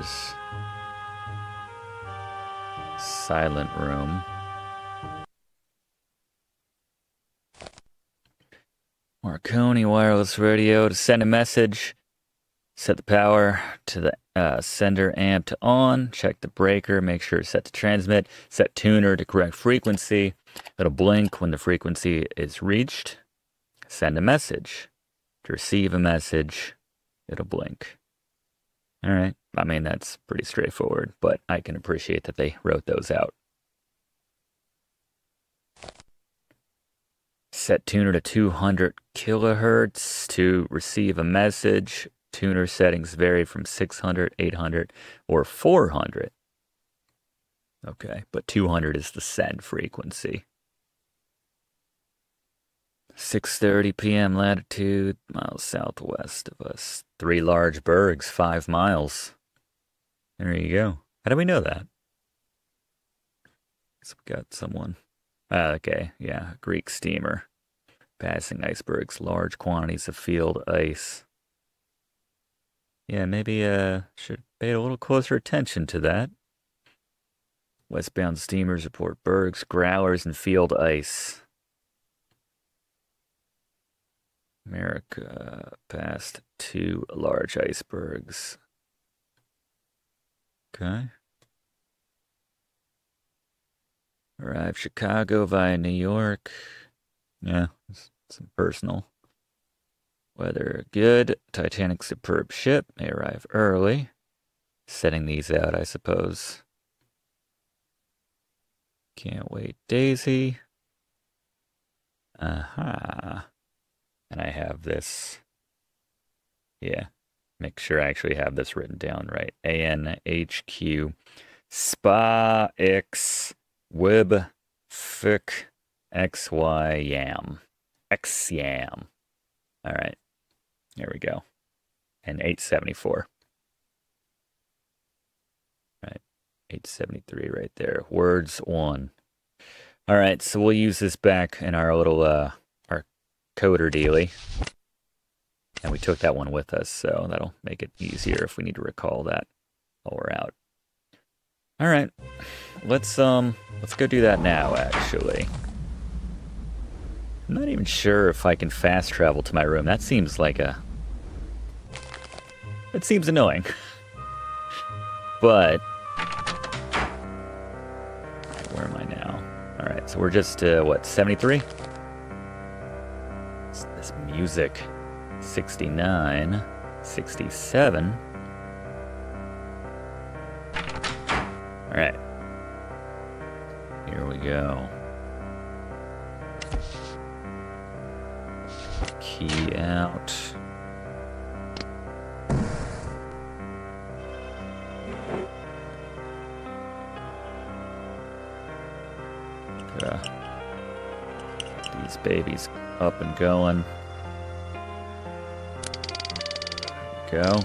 upstairs. Silent room. Marconi wireless radio to send a message. Set the power to the sender amp to on. Check the breaker. Make sure it's set to transmit. Set tuner to correct frequency. It'll blink when the frequency is reached. Send a message. To receive a message, it'll blink. All right. I mean, that's pretty straightforward, but I can appreciate that they wrote those out. Set tuner to 200 kilohertz to receive a message. Tuner settings vary from 600, 800, or 400. Okay, but 200 is the send frequency. 6:30 p.m. latitude, miles southwest of us. 3 large bergs, 5 miles. There you go. How do we know that? So we got someone. Okay, yeah, Greek steamer. Passing icebergs, large quantities of field ice. Yeah, maybe should pay a little closer attention to that. Westbound steamers report bergs, growlers, and field ice. America passed 2 large icebergs. Okay. Arrived Chicago via New York. Yeah, some personal. Weather good. Titanic superb ship. May arrive early. Setting these out, I suppose. Can't wait, Daisy. Aha. And I have this, yeah, make sure I actually have this written down right. ANHQ, SPA, X, Wib, Fic, XY, Yam, X, Yam. All right, there we go. And 874. All right, 873 right there. Words 1. All right, so we'll use this back in our little, coder dealy, and we took that one with us, so that'll make it easier if we need to recall that while we're out. All right, let's go do that now. Actually, I'm not even sure if I can fast travel to my room. That seems like it seems annoying, but where am I now? All right, so we're just what, 73. Music, 69, 67. All right, here we go. Key out. These babies up and going. Go.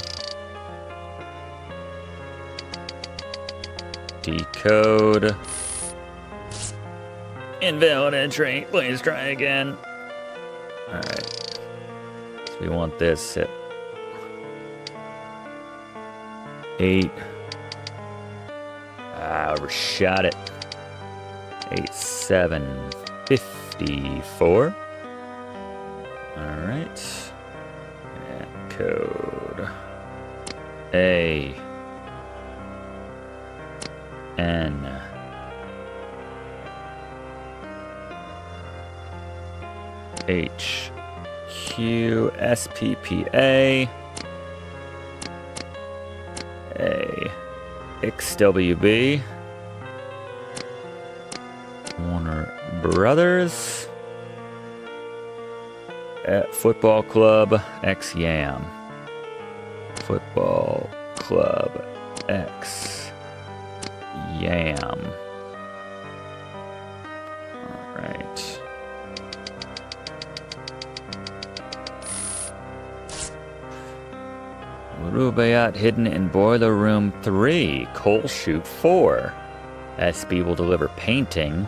Decode. Invalid entry. Please try again. Alright. So we want this at 8. Ah, we shot it. 8754. Alright. And code. A N H Q S P P A X W B Warner Brothers at Football Club X Yam. Football Club X Yam. All right. Rubaiyat hidden in Boiler Room 3, Coal Chute 4. SB will deliver painting.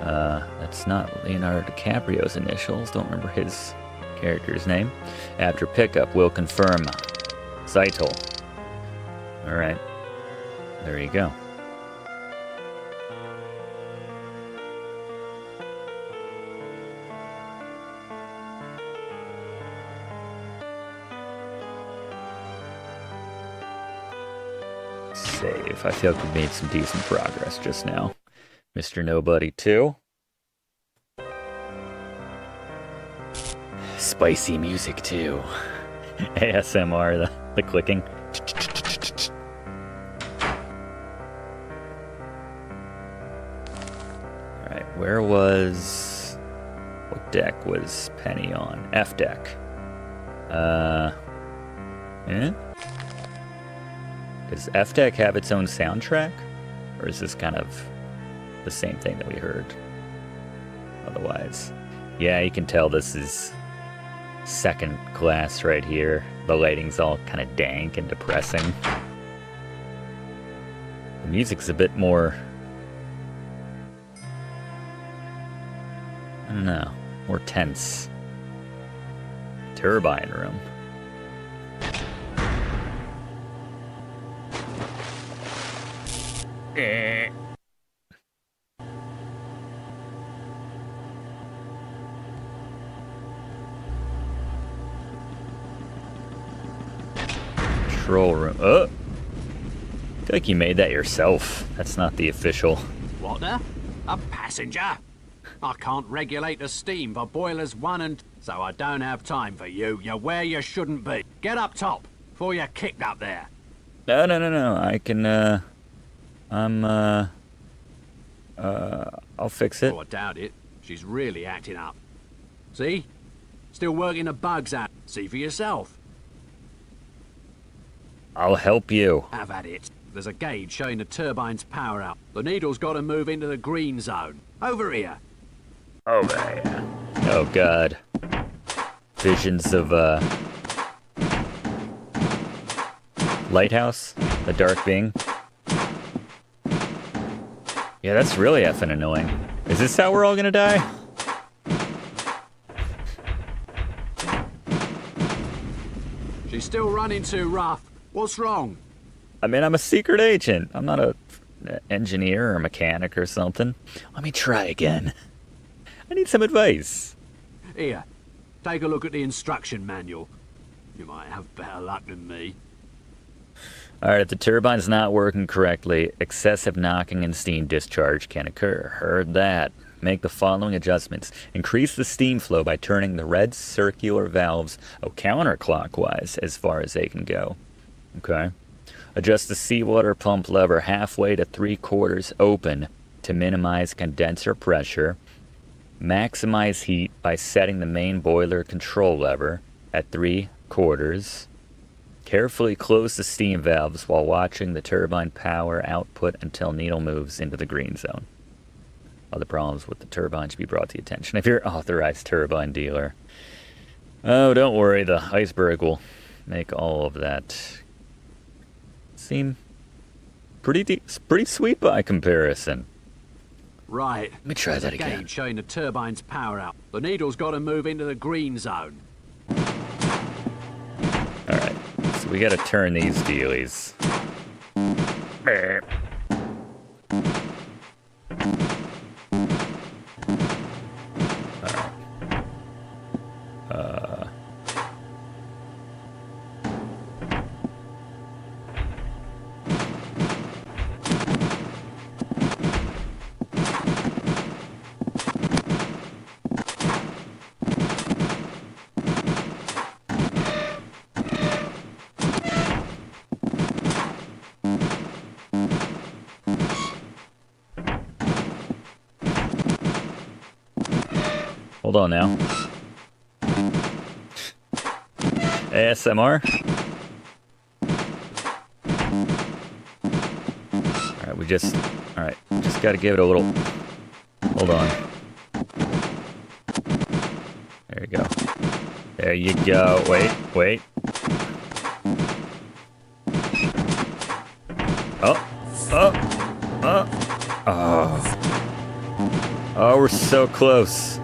That's not Leonardo DiCaprio's initials. Don't remember his character's name. After pickup, we'll confirm. Zeitel. Alright. There you go. Save. I feel like we made some decent progress just now. Mr. Nobody, too. Spicy music, too. ASMR, the clicking. Alright, where was... What deck was Penny on? F deck. Eh? Does F deck have its own soundtrack? Or is this kind of the same thing that we heard? Otherwise. Yeah, you can tell this is second class right here. The lighting's all kind of dank and depressing. The music's a bit more... I don't know. More tense. Turbine room. Control room. Oh! I feel like you made that yourself. That's not the official. What now? A passenger? I can't regulate the steam for boilers 1 and... So I don't have time for you. You're where you shouldn't be. Get up top before you're kicked up there. No, no, no, no. I can, I'll fix it. Oh, I doubt it. She's really acting up. See? Still working the bugs out. See for yourself. I'll help you. Have at it. There's a gauge showing the turbine's power out. The needle's got to move into the green zone. Over here. Over here. Oh, God. Visions of, Lighthouse? The Dark Being? Yeah, that's really effing annoying. Is this how we're all gonna die? She's still running too rough. What's wrong? I mean, I'm a secret agent. I'm not an engineer or mechanic or something. Let me try again. I need some advice. Here, take a look at the instruction manual. You might have better luck than me. Alright, if the turbine's not working correctly, excessive knocking and steam discharge can occur. Heard that. Make the following adjustments. Increase the steam flow by turning the red circular valves counterclockwise as far as they can go. Okay. Adjust the seawater pump lever halfway to 3/4 open to minimize condenser pressure. Maximize heat by setting the main boiler control lever at 3/4. Carefully close the steam valves while watching the turbine power output until needle moves into the green zone. Other problems with the turbine should be brought to your attention if you're an authorized turbine dealer. Oh, don't worry, the iceberg will make all of that seem pretty sweet by comparison. Right. Let me try that again. Gauge showing the turbine's power out. The needle's got to move into the green zone. All right. We gotta turn these dealies. Alright. Hold on now. ASMR? Alright, just gotta give it a little... Hold on. There you go. There you go. Wait. Oh. Oh, we're so close.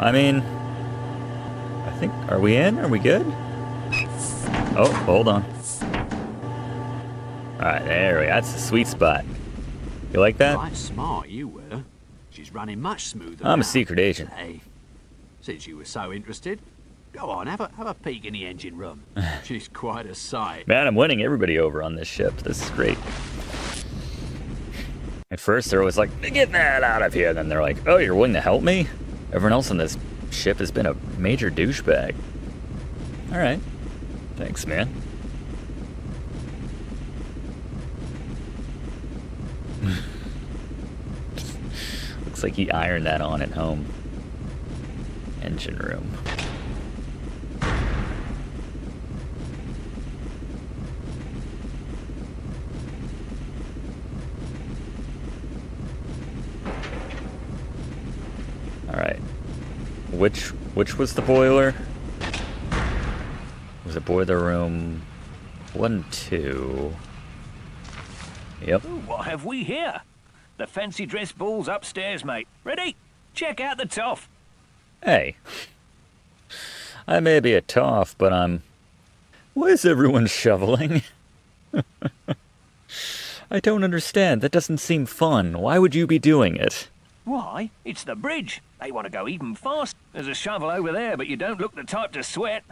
I mean, I think, are we in? Are we good? Oh, hold on. All right, there we go. That's the sweet spot. You like that? Quite smart you were. She's running much smoother. I'm a secret agent. Hey, since you were so interested, go on, have a peek in the engine room. She's quite a sight. Man, I'm winning everybody over on this ship. This is great. At first, they're always like, get that out of here. Then they're like, oh, you're willing to help me? Everyone else on this ship has been a major douchebag. All right. Thanks, man. Looks like he ironed that on at home. Engine room. Alright. Which was the boiler? It was a boiler room 1, 2. Yep. Ooh, what have we here? The fancy dress ball's upstairs, mate. Ready? Check out the toff. Hey. I may be a toff, but I'm... Where's everyone shoveling? I don't understand. That doesn't seem fun. Why would you be doing it? Why? It's the bridge. They want to go even fast. There's a shovel over there, but you don't look the type to sweat.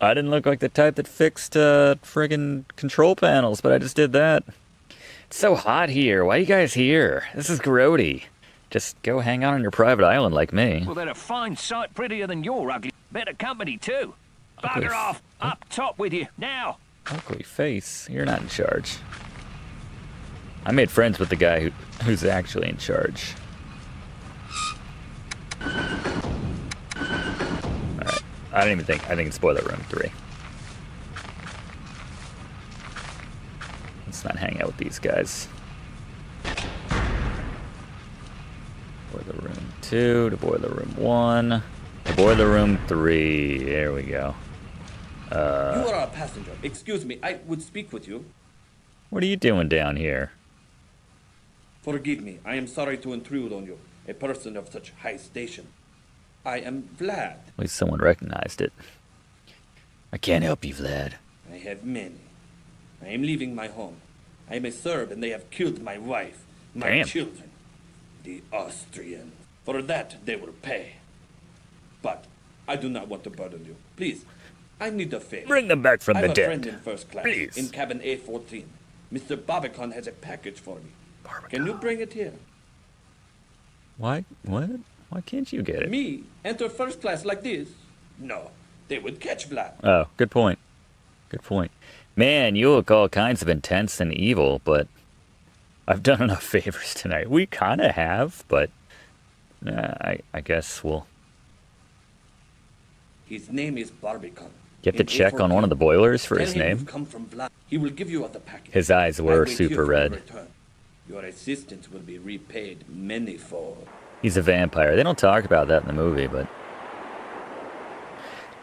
I didn't look like the type that fixed friggin' control panels, but I just did that. It's so hot here. Why are you guys here? This is grody. Just go hang out on your private island like me. Well, they're a fine sight prettier than your ugly. Better company, too. Bugger off. Up top with you. Now. Ugly face. You're not in charge. I made friends with the guy who's actually in charge. Alright. I don't even think. I think it's boiler room 3. Let's not hang out with these guys. Boiler room 2 to boiler room 1. To boiler room 3. There we go. You are a passenger. Excuse me, I would speak with you. What are you doing down here? Forgive me. I am sorry to intrude on you, a person of such high station. I am Vlad. At least someone recognized it. I can't help you, Vlad. I have many. I am leaving my home. I am a Serb, and they have killed my wife, my children, the Austrians. For that, they will pay. But I do not want to burden you. Please, I need a favor. Bring them back from the dead. I have a friend in first class, please. In cabin A14. Mr. Barbican has a package for me. Barbican. Can you bring it here? Why? What? Why can't you get it? Me enter first class like this? No, they would catch Vlad. Oh, good point. Good point. Man, you look all kinds of intense and evil, but I've done enough favors tonight. We kind of have, but I guess we'll... His name is Barbican. You have to check on one of the boilers for his name? Come from Vlad. He will give you the package. His eyes were super red. Your assistance will be repaid manyfold. He's a vampire. They don't talk about that in the movie, but...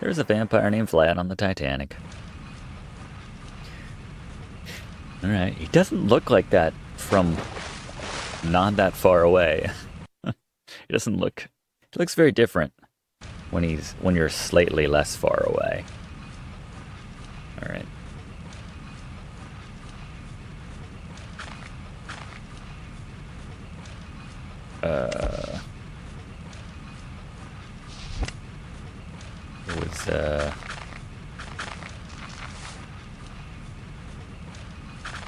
There's a vampire named Vlad on the Titanic. All right, he doesn't look like that from not that far away. He doesn't look. He looks very different when you're slightly less far away. All right. It was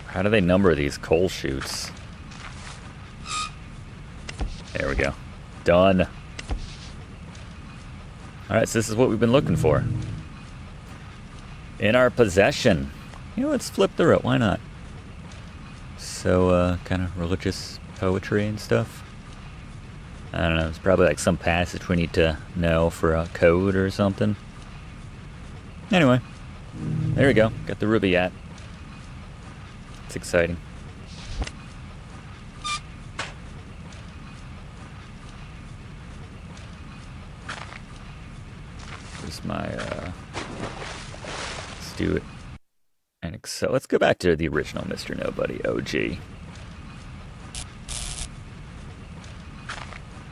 How do they number these coal chutes? There we go. Done. Alright, so this is what we've been looking for. In our possession. You know, let's flip through it. Why not? So, kind of religious poetry and stuff. I don't know. It's probably like some passage we need to know for a code or something. Anyway. There we go. Got the Rubaiyat. It's exciting. Where's my, let's do it. And so let's go back to the original Mr. Nobody, OG.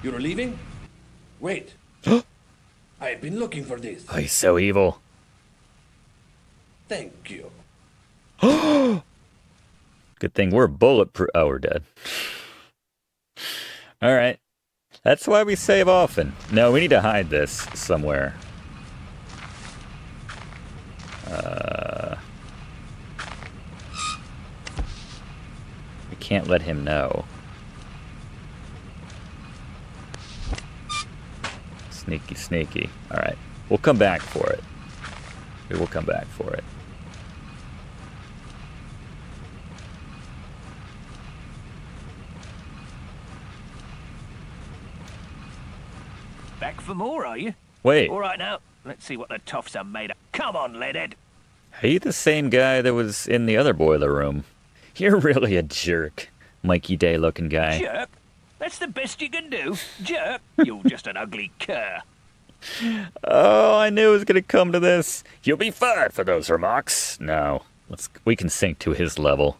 You're leaving? Wait. I've been looking for this. Oh, he's so evil. Thank you. Good thing we're bulletproof. Oh, we're dead. All right. That's why we save often. No, we need to hide this somewhere. We can't let him know. Sneaky, sneaky. All right. We'll come back for it. We will come back for it. Back for more, are you? Wait. All right now. Let's see what the toffs are made of. Come on, Leadhead. Are you the same guy that was in the other boiler room? You're really a jerk, Mikey Day looking guy. Jerk? That's the best you can do. Jerk? You're just an ugly cur. Oh, I knew it was going to come to this. You'll be fired for those remarks. No, we can sink to his level.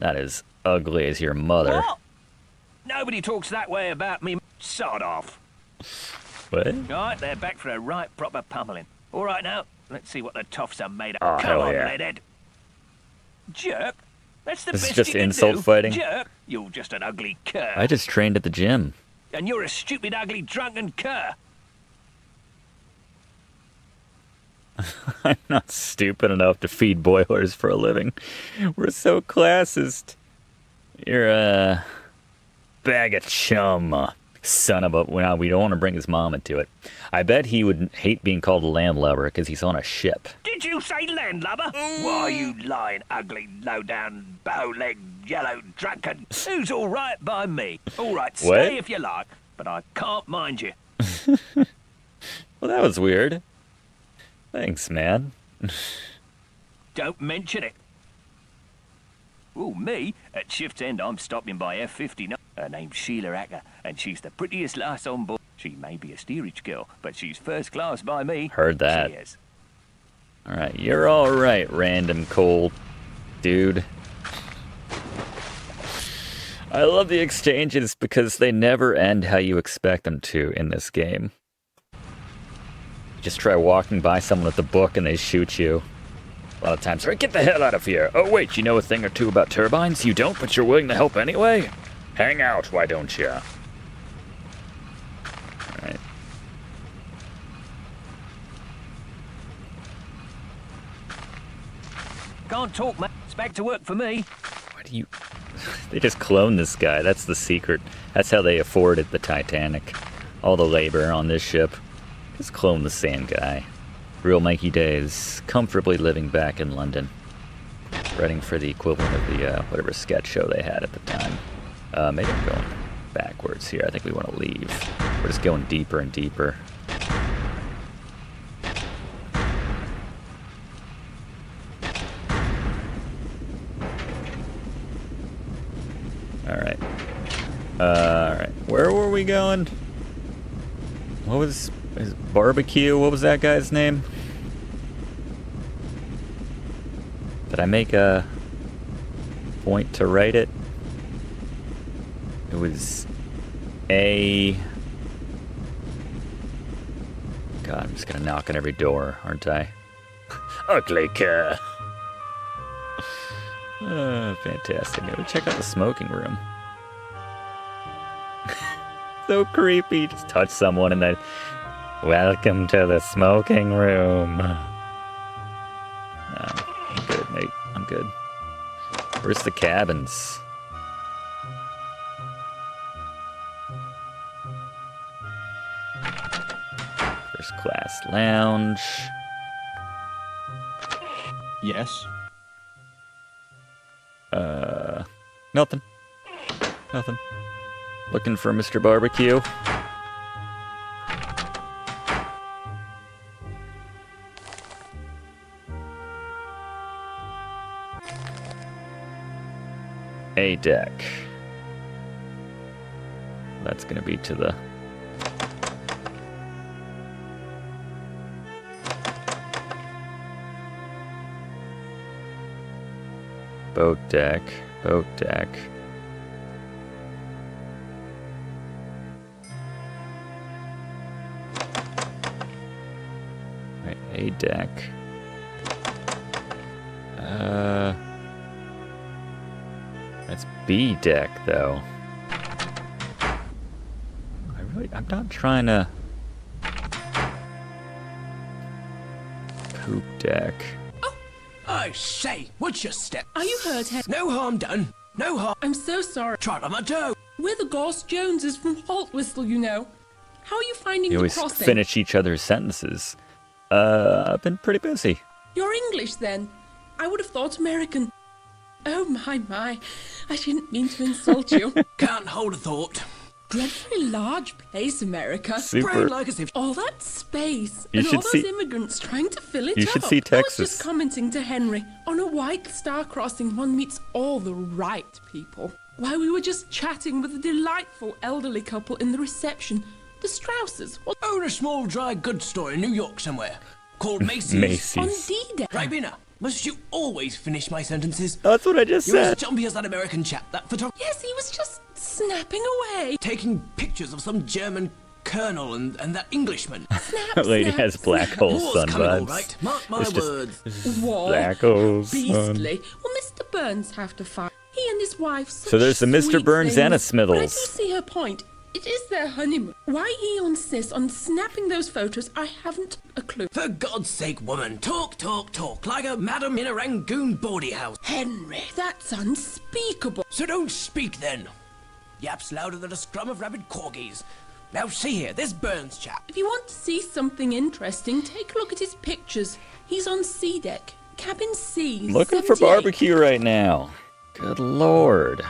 Not as ugly as your mother. What? Nobody talks that way about me. Sod off. What? All right, they're back for a right proper pummeling. All right now, let's see what the toffs are made of. Oh, come on, yeah. Leadhead. Jerk? That's the best you can do. This is just insult fighting. Jerk? You're just an ugly cur. I just trained at the gym. And you're a stupid, ugly, drunken cur. I'm not stupid enough to feed boilers for a living. We're so classist. You're a bag of chum. Son of a... Well, we don't want to bring his mom into it. I bet he would hate being called a landlubber because he's on a ship. Did you say landlubber? Why, you lying, ugly, low-down, bow-legged, yellow, drunken... Who's all right by me? All right, stay if you like, but I can't mind you. Well, that was weird. Thanks, man. Don't mention it. Oh, me? At shift's end, I'm stopping by F-59. Her name's Sheila Acker, and she's the prettiest lass on board. She may be a steerage girl, but she's first class by me. Heard that. She is. All right, you're all right, random cold dude. I love the exchanges because they never end how you expect them to in this game. You just try walking by someone with a book and they shoot you. A lot of times, right, get the hell out of here. Oh, wait, you know a thing or two about turbines? You don't, but you're willing to help anyway? Hang out, why don't you? All right. Can't talk, man. It's back to work for me. Why do you... They just cloned this guy. That's the secret. That's how they afforded the Titanic. All the labor on this ship. Just clone the sand guy. Real Mikey Day is comfortably living back in London. Writing for the equivalent of the, whatever sketch show they had at the time. Maybe I'm going backwards here. I think we want to leave. We're just going deeper and deeper. Alright. Alright. Where were we going? What was his barbecue? What was that guy's name? Did I make a point to write it? It was a... God, I'm just gonna knock on every door, aren't I? Ugly cur. Oh, fantastic. Maybe check out the smoking room. So creepy. Just touch someone and then... Welcome to the smoking room. No, I'm good, mate. I'm good. Where's the cabins? Class lounge. Yes. Nothing. Nothing. Looking for Mr. Barbecue. A deck. That's gonna be to the... Boat deck, boat deck. Right, a deck. That's B deck, though. I'm not trying to poop deck. Oh, I say, what's your step? Are you hurt, Head? No harm done. No harm. I'm so sorry. Trod on my toe. We're the Gorse Joneses from Haltwhistle, you know. How are you finding the crossing? You always finish each other's sentences. I've been pretty busy. You're English, then. I would have thought American. Oh, my, my. I didn't mean to insult you. Can't hold a thought. Dreadfully large place, America. Super. Like as if all that space and all those immigrants trying to fill it up. You should see Texas. I was just commenting to Henry. On a white star crossing, one meets all the right people. While we were just chatting with a delightful elderly couple in the reception, the Strausses. Own a small dry goods store in New York somewhere called Macy's. Macy's. On D-Day. Ribena, must you always finish my sentences? That's what I just said. You're as jumpy as that American chap, that photographer. Yes, he was just snapping away, taking pictures of some German colonel and that Englishman. Snap, that lady has black hole sun vibes. All right. Mark my words. War. Black holes. Beastly. Well, Mr. Burns have to fight. He and his wife. So there's the Mr. Burns things, and a Smithles. But I do see her point. It is their honeymoon. Why he insists on snapping those photos, I haven't a clue. For God's sake, woman, talk, talk, talk, like a madam in a Rangoon boarding house. Henry, that's unspeakable. So don't speak then. Yaps louder than a scrum of rabid corgis. Now see here, this Burns chap. If you want to see something interesting, take a look at his pictures. He's on C deck, cabin C. Looking for barbecue right now. Good lord.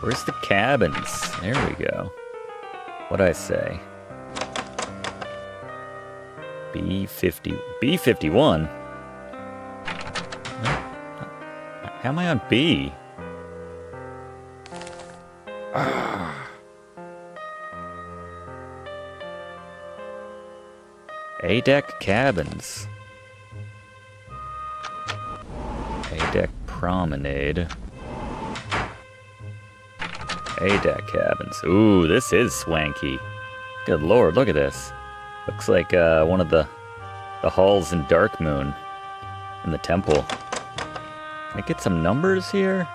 Where's the cabins? There we go. What'd I say? B50. B51? How am I on B? A deck cabins. A deck promenade. A-deck cabins. Ooh, this is swanky. Good lord, look at this. Looks like one of the halls in Darkmoon in the temple. Can I get some numbers here?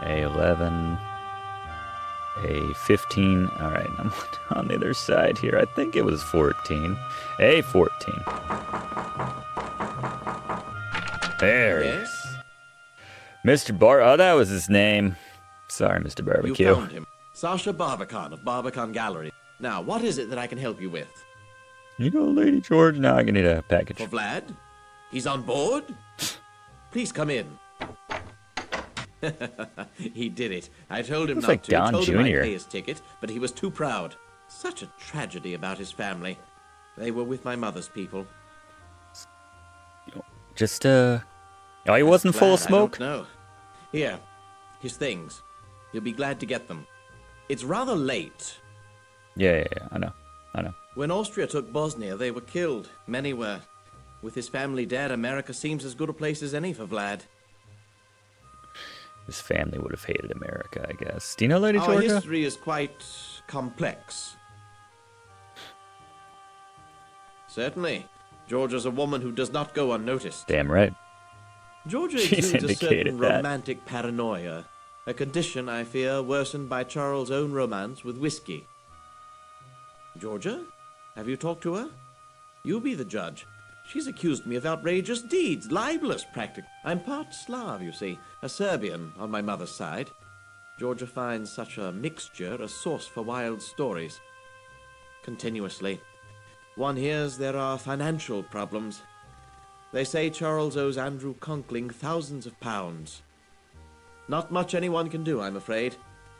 A11, A15. All right, I'm on the other side here. I think it was 14. A14. There he is. Mr. Oh, that was his name. Sorry, Mr. Barbecue. You found him. Sasha Barbican of Barbican Gallery. Now, what is it that I can help you with? You know, Lady Georgia, now I need a package. For Vlad? He's on board? Please come in. He did it. I told him not like to. Don told Jr. him I'd pay his ticket, but he was too proud. Such a tragedy about his family. They were with my mother's people. Just, Oh, he wasn't full of smoke? No. Here, his things. You'll be glad to get them. It's rather late. Yeah, I know. When Austria took Bosnia, they were killed. Many were. With his family dead, America seems as good a place as any for Vlad. His family would have hated America, I guess. Do you know Lady Georgia? Our history is quite complex. Certainly. Georgia's a woman who does not go unnoticed. Damn right. Georgia exudes a certain romantic paranoia, a condition, I fear, worsened by Charles' own romance with whiskey. Georgia? Have you talked to her? You be the judge. She's accused me of outrageous deeds, libelous practically. I'm part Slav, you see, a Serbian on my mother's side. Georgia finds such a mixture a source for wild stories. Continuously. One hears there are financial problems. They say Charles owes Andrew Conkling thousands of pounds. Not much anyone can do, I'm afraid.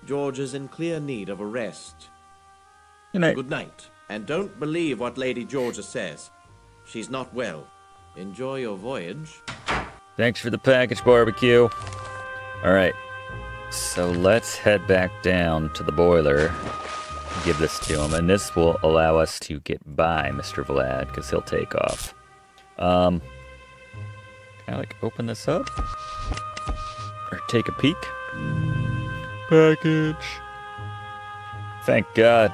George is in clear need of a rest. Good night. Good night. And don't believe what Lady Georgia says. She's not well. Enjoy your voyage. Thanks for the package, barbecue. All right. So let's head back down to the boiler. Give this to him, and this will allow us to get by Mr. Vlad, because he'll take off. Can I, like, open this up? Or take a peek? Package. Thank God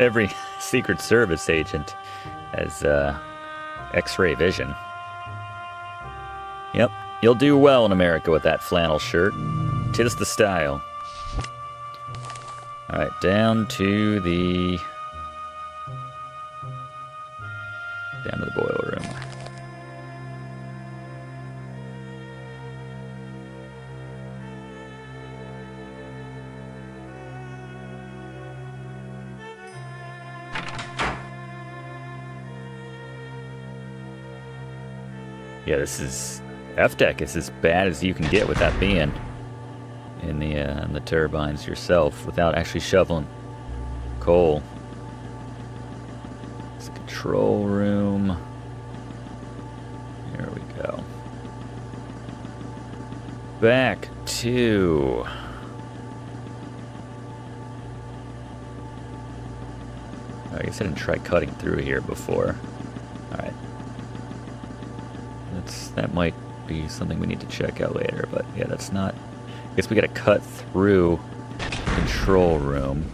every Secret Service agent has, X-ray vision. Yep, you'll do well in America with that flannel shirt. 'Tis the style. Alright, down to the boiler room. Yeah, this is... F-Deck is as bad as you can get without being in the turbines yourself, without actually shoveling coal. It's a control room. Here we go. Back to... I guess I didn't try cutting through here before. Alright. That might be something we need to check out later, but yeah, that's not... I guess we gotta cut through the control room,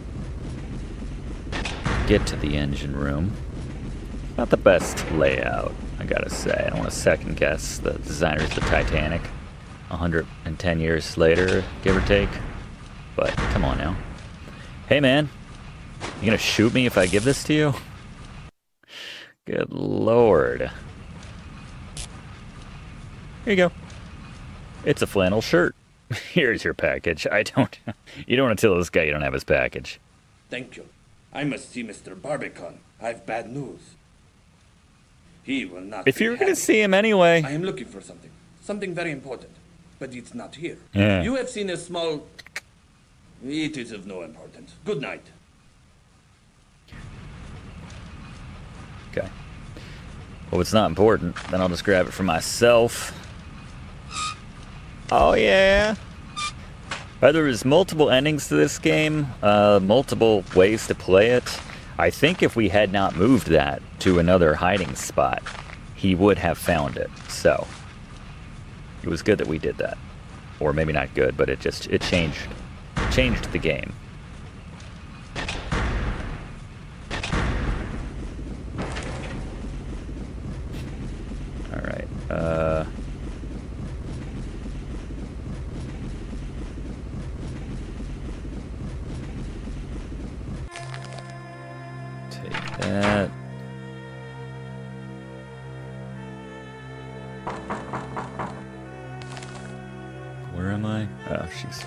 get to the engine room. Not the best layout, I gotta say. I don't want to second guess the designers of the Titanic 110 years later, give or take. But come on now. Hey man, you gonna shoot me if I give this to you? Good lord. Here you go. It's a flannel shirt. Here's your package. You don't want to tell this guy you don't have his package. Thank you. I must see Mr. Barbican. I've bad news. He will not. If you're going to see him anyway. I am looking for something. Something very important. But it's not here. Yeah. You have seen a small... It is of no importance. Good night. Okay. Well, it's not important. Then I'll just grab it for myself. Oh yeah! There was multiple endings to this game, multiple ways to play it. I think if we had not moved that to another hiding spot, he would have found it. So it was good that we did that, or maybe not good, but it changed the game. All right. That. Where am I? Oh, she's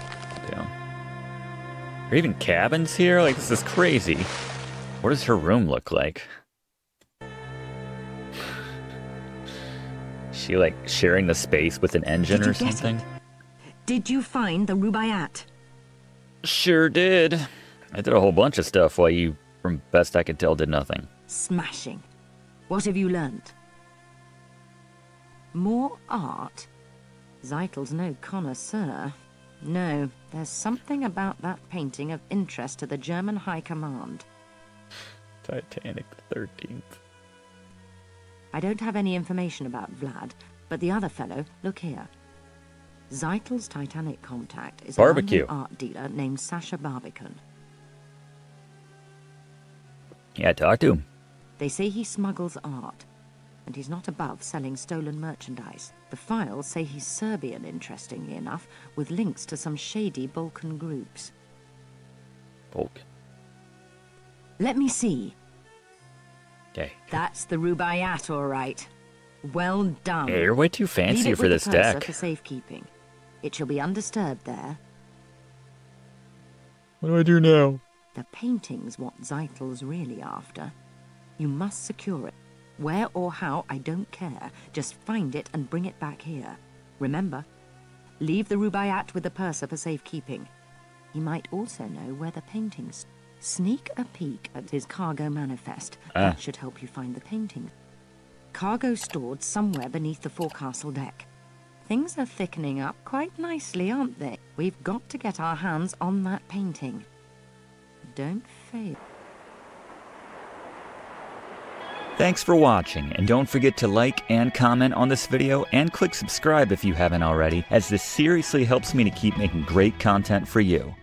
down. Are there even cabins here? Like, this is crazy. What does her room look like? She, like, sharing the space with an engine or something? Did you find the Rubaiyat? Sure did. I did a whole bunch of stuff while you... From best I could tell, did nothing. Smashing. What have you learned? More art? Zeitel's no connoisseur. No, there's something about that painting of interest to the German High Command. Titanic 13th. I don't have any information about Vlad, but the other fellow, look here. Zeitel's Titanic contact is a art dealer named Sasha Barbican. Yeah, talk to him. They say he smuggles art, and he's not above selling stolen merchandise. The files say he's Serbian, interestingly enough, with links to some shady Balkan groups. Balkan. Let me see. Okay. That's the Rubaiyat, all right. Well done. Hey, you're way too fancy for this deck. For safekeeping. It shall be undisturbed there. What do I do now? The painting's what Zeitel's really after. You must secure it. Where or how, I don't care. Just find it and bring it back here. Remember, leave the Rubaiyat with the purser for safekeeping. He might also know where the paintings... Sneak a peek at his cargo manifest. That should help you find the painting. Cargo stored somewhere beneath the forecastle deck. Things are thickening up quite nicely, aren't they? We've got to get our hands on that painting. Don't fail. Thanks for watching, and don't forget to like and comment on this video and click subscribe if you haven't already, as this seriously helps me to keep making great content for you.